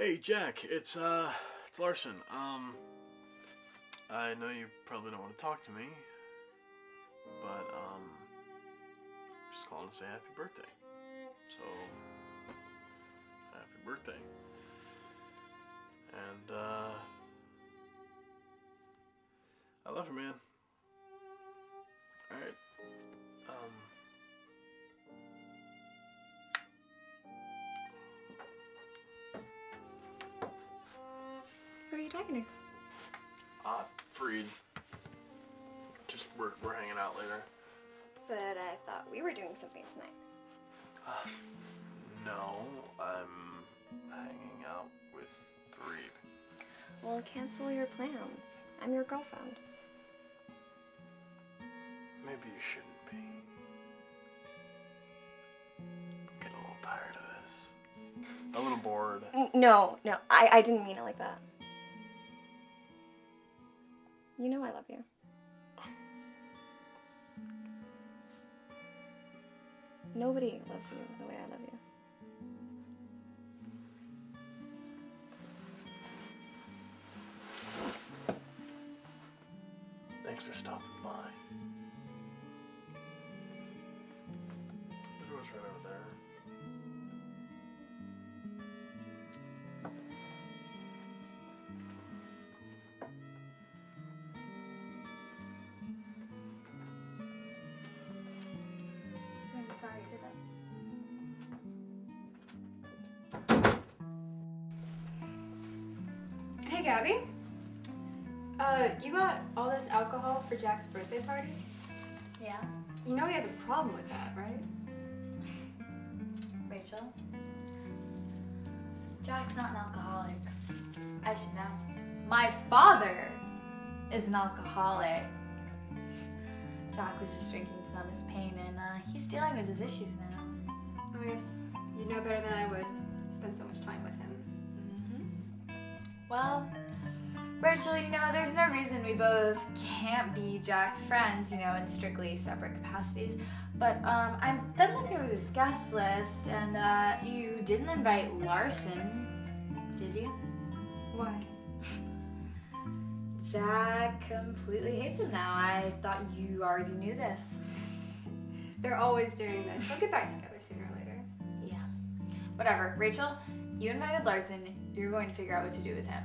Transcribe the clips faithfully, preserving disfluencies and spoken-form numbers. Hey Jack, it's uh, it's Larsen. Um, I know you probably don't want to talk to me, but um, just calling to say happy birthday. So, happy birthday. And uh, I love you, man. All right. Um. Who are you talking to? Ah, uh, Fareed. Just we're we're hanging out later. But I thought we were doing something tonight. Uh, no, I'm hanging out with Fareed. Well, cancel your plans. I'm your girlfriend. Maybe you shouldn't be. I'm getting a little tired of this. A little bored. No, no, I I didn't mean it like that. You know I love you. Nobody loves you the way I love you. Thanks for stopping by. The door's right over there. Sorry, did that. Hey, Gabby. Uh, you got all this alcohol for Jack's birthday party? Yeah. You know he has a problem with that, right? Rachel? Jack's not an alcoholic. I should know. My father is an alcoholic. Jack was just drinking to numb his pain, and uh, he's dealing with his issues now. I guess you know better than I would. You spend so much time with him. Mm-hmm. Well, Rachel, you know, there's no reason we both can't be Jack's friends, you know, in strictly separate capacities. But um, I'm done looking over this guest list, and uh, you didn't invite Larsen, did you? Why? Jack completely hates him now. I thought you already knew this. They're always doing this. They'll get back together sooner or later. Yeah. Whatever. Rachel, you invited Larsen. You're going to figure out what to do with him.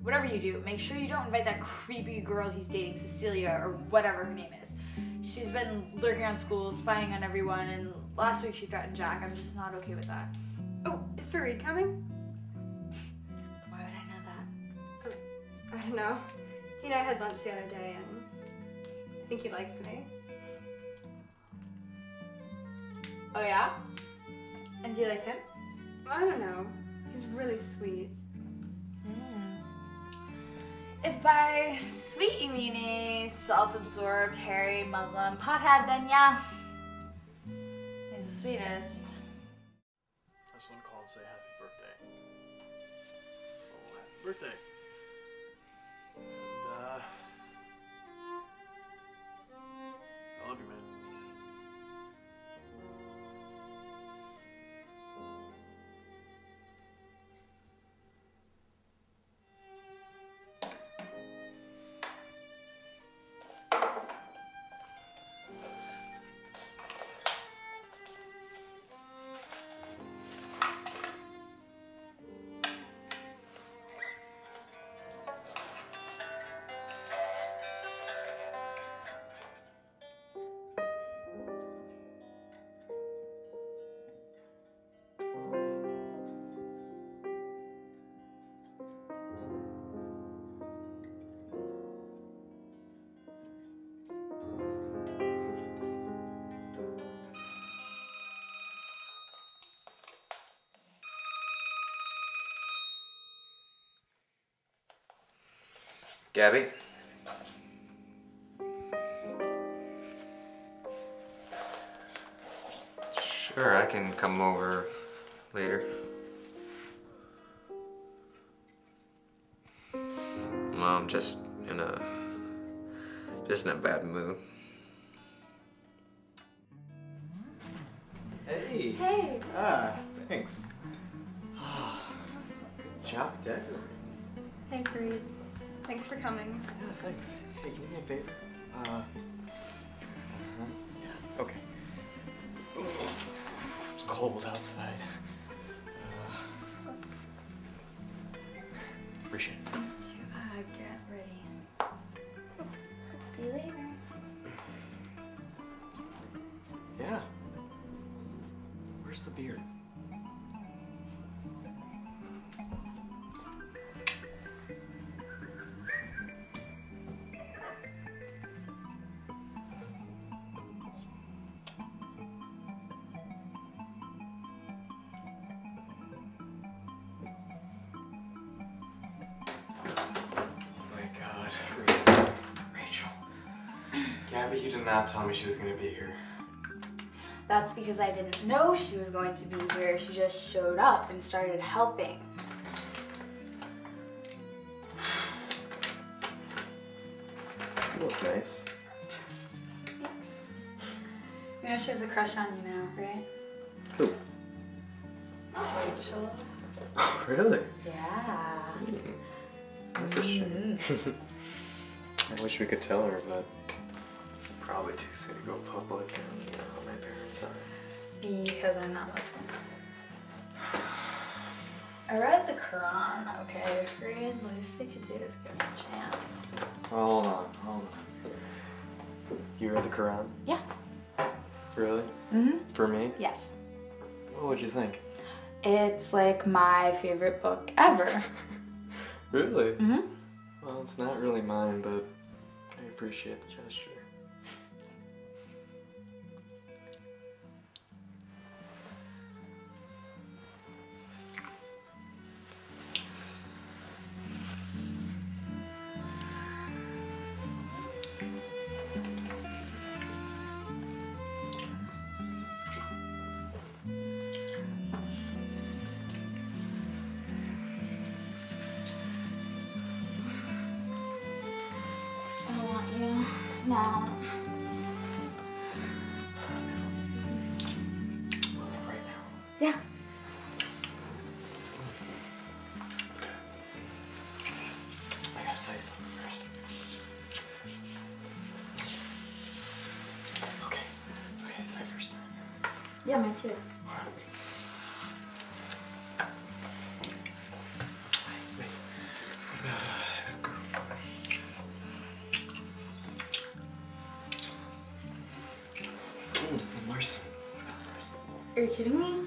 Whatever you do, make sure you don't invite that creepy girl he's dating, Cecilia, or whatever her name is. She's been lurking around school, spying on everyone, and last week she threatened Jack. I'm just not okay with that. Oh, is Fareed coming? Why would I know that? Oh, I don't know. He and I had lunch the other day, and I think he likes me. Oh yeah? And do you like him? I don't know. He's really sweet. Mm. If by sweet you mean a self-absorbed, hairy, Muslim pothead, then yeah, he's the sweetest. I just want to call and say happy birthday. Oh, happy birthday. Gabby? Sure, I can come over later. No, I'm just in a... just in a bad mood. Hey! Hey! Ah, thanks. Good job decorating. Hey, Fareed. Thanks for coming. Yeah, thanks. Hey, can you do me a favor? Uh, uh-huh. Yeah, okay. Ooh, it's cold outside. Uh, appreciate it. Should I get ready? See you later. Yeah. Where's the beer? Gabby, you did not tell me she was going to be here. That's because I didn't know she was going to be here. She just showed up and started helping. You look nice. Thanks. You know she has a crush on you now, right? Who? Rachel. Oh, really? Yeah. Mm. That's a shame. Mm. I wish we could tell her, but... probably too soon to go public, and you know how my parents are. Because I'm not listening. I read the Quran, okay? Fareed, the least they could do is give me a chance. Hold on, hold on. You read the Quran? Yeah. Really? Mm-hmm. For me? Yes. What would you think? It's like my favorite book ever. Really? Mm-hmm. Well, it's not really mine, but I appreciate the gesture. Now. Well, right now. Yeah. I gotta tell you something first. Okay. Okay, it's my first time. Yeah, mine too. Are you kidding me?